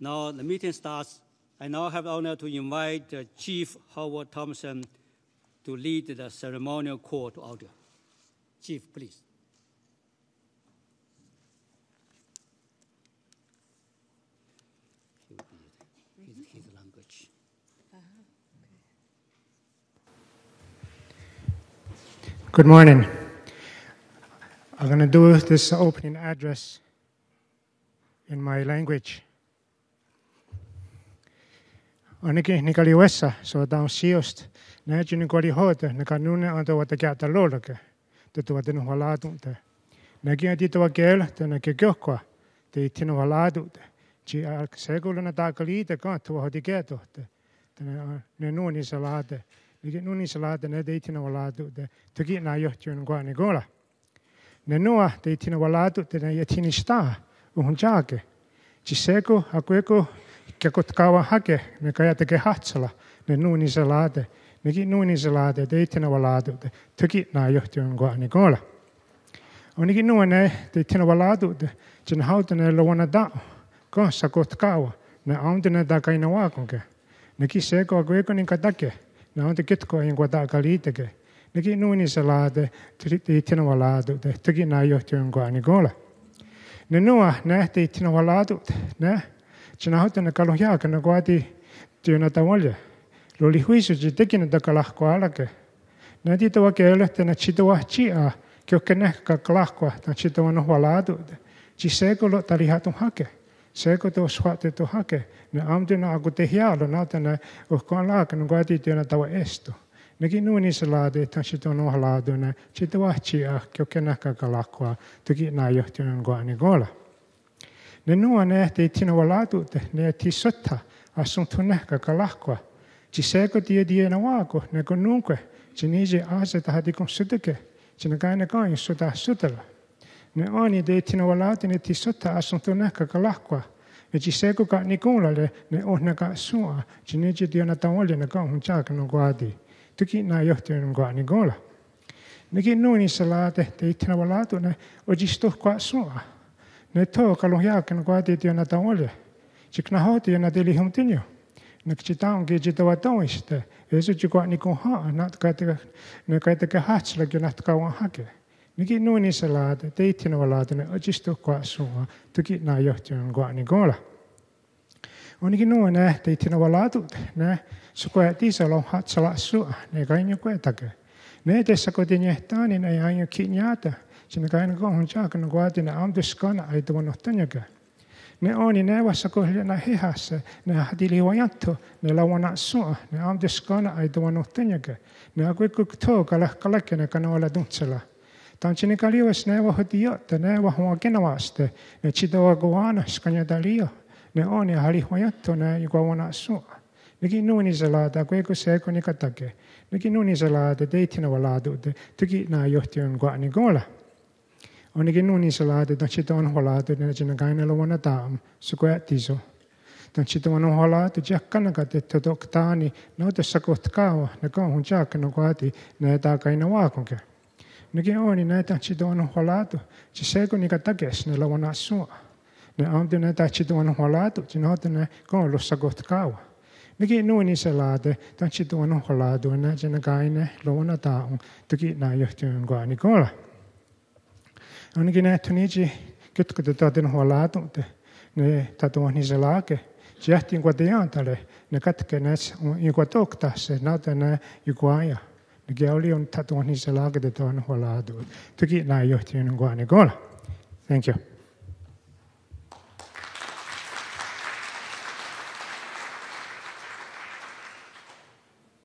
Now the meeting starts. I now have the honor to invite Chief Howard Thompson to lead the ceremonial call to order. Chief, please. His language. Good morning. I'm going to do this opening address in my language. Ainakin nikali wessa so down siyost na jini kali hot na kanune anto wata kata loloke te to wata nuhaladu te na kia ti to wakel te na kekokwa te tinu haladu te ci al segolo na takali te ka to hodi keto te ne nuni salate ni nuni salate ne te tinu haladu te tuki na yo tun kwa ni gola ne noa te tinu haladu te na yatini sta unjake ci seko akueko che cotcava hake ne kayate ke hatsala ne nuni salate niki nuni salate deitena waladu tuki na yohtyon go nikola oniki nuane deitena waladu chin hautene lowana da ko sakotkawa ne aundene da kaina wakonke niki seko ko ekonin katake ne aunte ketko ingo da kaliteke niki nuni salate deitena waladu tuki na yohtyon go nikola ne noa ne deitena waladu ne Cinahote ne kalohia che ne guati tiona tavolle. Lo lihuisu ci tekin da kalahko alake. Ne titoa che elete ne citoa chia che okene ka kalahko ta citoa no waladu. Ci sekolo talihatu hake. Seko to swate to hake. Ne amtena agutehia lo natene ukkanla che ne guati tiona tavo esto. Ne ki nuni salade ta citoa no waladu ne citoa chia che okene ka kalahko tuki na yohtiona guani gola. Ne nuo ne te tino waladu te ne ti sotta assuntune ka kalahko ci seko ti die na wako ne konunque ci nige aseta hadi konsideke ci ne kaine ka insota sutela ne oni de tino waladu ne ti sotta assuntune ka kalahko e ci seko ka nikula le ne ohna ka sua ci nige die na tawole ne ka huncha ka no guadi tuki na yohtun go ani gola ne ki nuni salate te tino waladu ne oji sto kwa sua ne to kalohia che non guardi di una tavola ci knahoti una deli huntinio ne citam che jitawatoiste esu ci qua nikon ha nat katika ne katika hach la gnat kawan hake niki nuni salate teitino walate ne ojisto qua sua tuki na yohtion guani gola oniki nuone teitino walatu ne sukoeti salon hach la su ne gainyo kwetake ne te sakotinye tani ne ayo kinyata ne kain ko huncha kan guati na am diskan ai to no tanyaka ne oni ne wasako na hihas ne hadili wayanto ne lawana su ne am diskan ai to no tanyaka ne akku to kala kana kanola duntsela tanchini kalios ne wahotia ne wahwa kenawaste ne chidawa goana skanya dalio ne oni hali wayanto ne igwana su niki nuni salada kweku seko nikatake niki nuni salada deitina waladu tuki na yohtion guani gola oniki nuni salade da citon holade ne jina gaina lo wana tam sukoatizo da citon holade jakkana katetto doktani no de sakotkawa ne ko hunja kana kwati ne ta kaina wa konke niki oni ne da citon holade ci seko ni katakes ne lo wana su ne amde ne da citon holade jinote ne ko lo sakotkawa niki nuni salade da citon holade ne jina gaina lo wana tam tuki na yohtun go nikola oniki ne tuniji ketkuta den holadu ne tatuani zelake jahtin guadiantale ne katkenes iguatokta se natene iguaya ne geolion tatuani zelake de ton holadu tuki na yohtinen guane gola. Thank you.